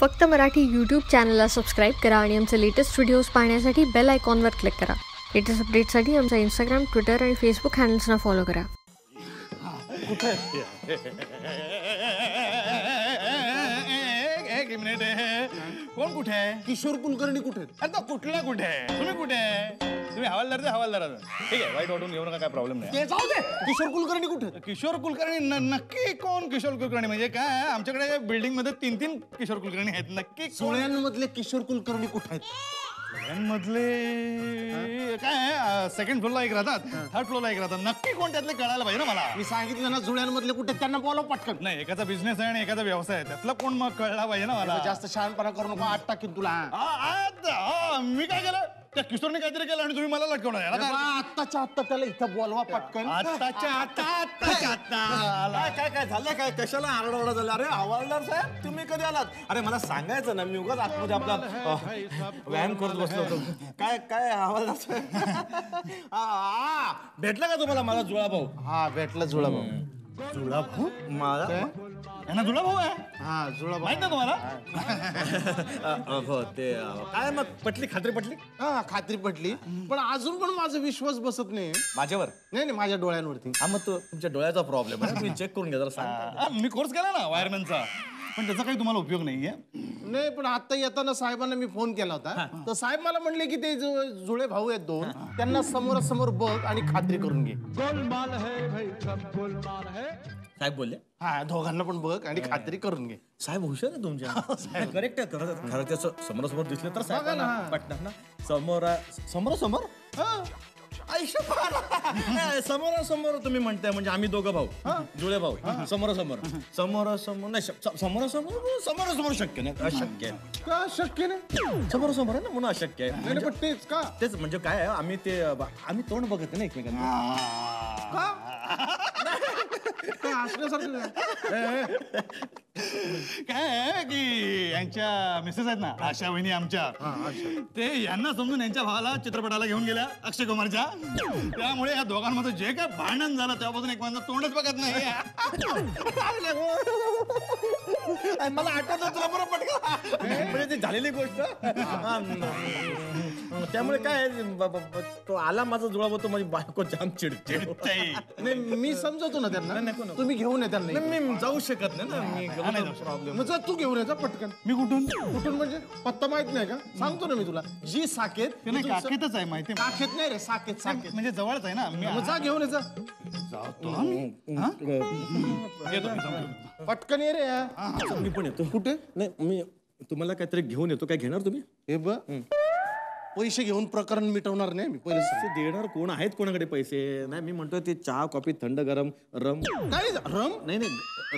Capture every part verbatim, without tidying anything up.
फक्त मराठी यूट्यूब चॅनलला सबस्क्राइब करा आणि आमचे लेटेस्ट व्हिडिओज पाहण्यासाठी बेल आयकॉनवर क्लिक करा। लेटेस्ट अपडेट्ससाठी आमचा इंस्टाग्राम, ट्विटर आणि फेसबुक हँडल्सना फॉलो करा। एक मिनिट, कोण कुठे आहे? किशोर कुलकर्णी कुठे आहेत? आता कुठला कुठे आहे? तुम्ही कुठे आहे? तुम्ही हवालदार ते हवालदार आहात, ठीक आहे, वाईट वाटून घेऊ नका, काय प्रॉब्लेम नाही। ते जाऊ दे, किशोर कुलकर्णी कुठे? किशोर कुलकर्णी नक्की कोण? किशोर कुलकर्णी म्हणजे काय? आमच्याकडे बिल्डिंग मध्ये तीन तीन किशोर कुलकर्णी आहेत, नक्की सोळ्यांमधले किशोर कुलकर्णी कुठे आहेत? सोळ्यांमधले काय सेकंड फ्लोरला एक राहतात, थर्ड फ्लोरला एक राहतात, नक्की कोण त्यातले कळायला पाहिजे ना। मला मी सांगितलं ना सोळ्यांमधले कुठे, त्यांना बोलव पटकन। नाही, एकाचा बिझनेस आहे आणि एकाचा व्यवसाय आहे, त्यातला कोण मग कळला पाहिजे ना। मला जास्त शहाणपणा करू नको, आठ टाकीन तुला। मी काय केलं? त्या किशोरने काहीतरी केलं आणि तुम्ही मला लटकवणार याला। आत्ताच्या आत्ता त्याला इथं बोलवा पटकन। आत्ताच्या आत्ता आत्ताच्या आत्ता काय काय झालं? काय कशाला आरडाओरडा झाला? अरे हवालदार साहेब, तुम्ही कधी आलात? अरे मला सांगायचं ना, मी उगाच आतमध्ये आपला व्यायाम करत बसलो होतो। काय काय हवालदार साहेब भेटला का तुम्हाला? मला जुळा भाऊ, हा भेटला जुळा भाऊ। जुळा भाऊ मला यांना जुळा भाऊ आहे। हा जुळा भाऊ माहिती ना तुम्हाला? हो ते काय मग पटली? खात्री पटली? हा खात्री पटली, पण अजून पण माझा विश्वास बसत नाही माझ्यावर। नाही नाही, माझ्या डोळ्यांवरती। हा मग तो तुमच्या डोळ्याचा प्रॉब्लेम आहे, तुम्ही चेक करून घ्या जरा। सांग, मी कोर्स केला ना वायरमॅनचा, पण त्याचा काही तुम्हाला उपयोग नाहीये। नाही, पण आता येताना साहेबांना मी फोन केला होता, तर साहेब मला म्हणले की ते जुळे भाऊ आहेत दोन, त्यांना समोरासमोर बघ आणि खात्री करून घे। गोलमाल है भाई, सब गोलमाल है साहेब बोलले। हा दोघांना पण बघ आणि खात्री करून घे। साहेब हुशार आहे तुमच्या, करेक्ट आहे खरं। त्याचं समोरासमोर दिसलं तर साहेबांना पटणार ना। समोरा समोरासमोर समोरासमोर तुम्ही म्हणताय म्हणजे आम्ही दोघं भाऊ जुळे भाऊ समोरासमोर समोरासमोर नाही, समोरासमोर समोरासमोर शक्य नाही। अशक्य का? शक्य नाही, समोरासमोर आहे ना म्हणून अशक्य आहे। पण तेच का? तेच म्हणजे काय, आम्ही ते आम्ही तोंड बघत नाही एकमेकांना। काय की यांच्या मिसेस आहेत ना आशा वहिनी आमच्या, ते यांना समजून यांच्या भावाला चित्रपटाला घेऊन गेल्या अक्षय कुमारच्या, त्यामुळे या दोघांमध्ये जे काय भांडण झालं तेव्हापासून एक माझं तोंडच बघत नाही। मला आठवत तुला बरं पटकन, म्हणजे ती झालेली गोष्ट। त्यामुळे काय तो आला माझा जुळा भाऊ, तो माझी बायको जाम चिडते। मी समजवतो ना त्यांना, तुम्ही घेऊन येतात नाही मी जाऊ शकत नाही ना, मी प्रॉब्लेम तू घेऊन यायचा पटकन। मी कुठून कुठून म्हणजे पत्ता माहित नाही का? सांगतो ना मी तुला, जी साकेत साकेतच आहे माहिती, साकेत नाही रे साकेत, साकेत म्हणजे जवळच आहे ना। मी जा घेऊन यायचा, जातो पटकन ये रे। मी पण येतो। कुठे? नाही मी तुम्हाला काहीतरी घेऊन येतो, काय घेणार तुम्ही? हे ब पैसे घेऊन प्रकरण मिटवणार नाही मी। पैसे देणार कोण आहेत? कोणाकडे पैसे नाही? मी म्हणतोय ते चहा कॉफी थंड गरम रम काय रम नाही नाही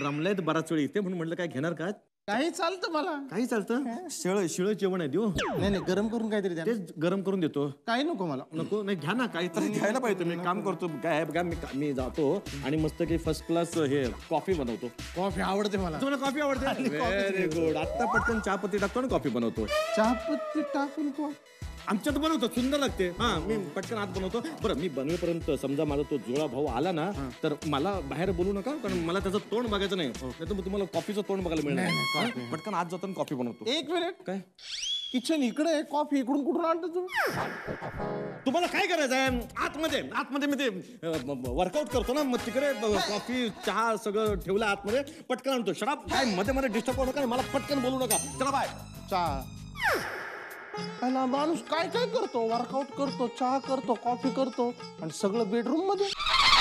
रमलेत बराच वेळ इथे, म्हणून म्हटलं काय घेणार का? काही चालतं मला, काही चालतं। शिळ शिळ जेवण आहे देऊ? नाही नाही गरम करून काहीतरी द्या। तेच गरम करून देतो। काही नको मला, नको नाही घ्या ना, काहीतरी घ्यायला पाहिजे। मी काम करतो काय बघा, मी मी जातो आणि मस्त की फर्स्ट क्लास हे कॉफी बनवतो। कॉफी आवडते मला। तुला कॉफी आवडते? Very good. आत्ता पटकन चहापत्ती टाकतो आणि कॉफी बनवतो। चहापत्ती टाकून कॉफी आमच्यात बनवतो, सुंदर लागते। हा मी पटकन आत बनवतो। बरं मी बनवेपर्यंत समजा माझा तो जुळा भाऊ आला ना, तर मला बाहेर बोलू नका, कारण मला त्याचं तोंड बघायचं नाही, नाहीतर तुम्हाला कॉफीचं तोंड बघायला मिळणार। पटकन आत जातो आणि कॉफी बनवतो। एक मिनिट, काय किचन इकडे, कॉफी इकडून कुठून आणतो तू? तुम्हाला काय करायचं आहे? आतमध्ये आतमध्ये मी ते वर्कआउट करतो ना, मग तिकडे कॉफी चहा सगळं ठेवलं आतमध्ये, पटकन आणतो। शराब काय मध्ये मध्ये डिस्टर्ब करू नका, मला पटकन बोलू नका, चला बाय। चहा पहिला माणूस काय काय करतो, वर्कआउट करतो, चहा करतो, कॉफी करतो आणि सगळं बेडरूम मध्ये।